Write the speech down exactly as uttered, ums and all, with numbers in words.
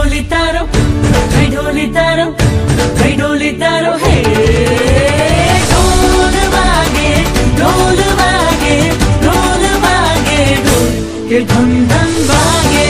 डोली तारो, है डोली तारो, है डोली तारो है। ढोल बागे ढोल बागे ढोल बागे ढोल के धम धम बागे।